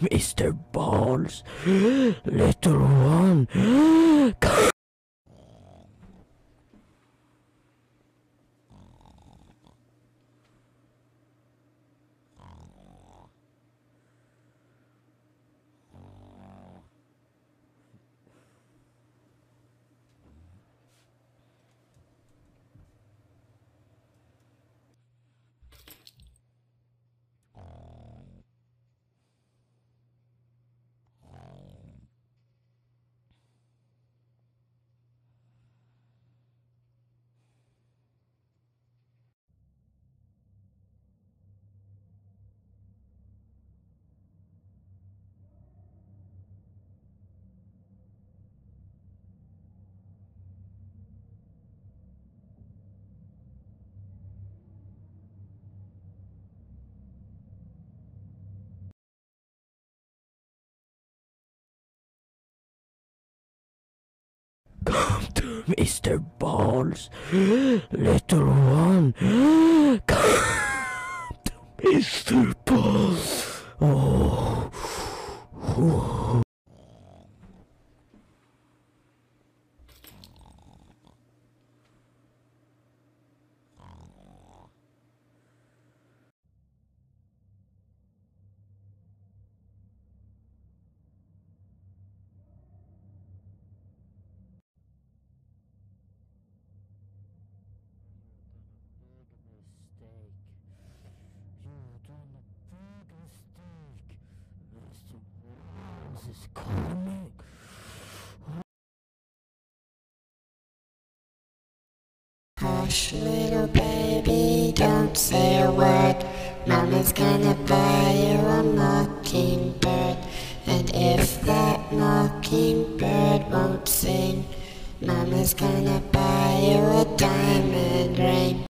Mr. Balls, little one. Come to Mr. Balls, little one. Come to Mr. Balls. Oh. Is coming. Hush, little baby, don't say a word. Mama's gonna buy you a mockingbird. And if that mockingbird won't sing, Mama's gonna buy you a diamond.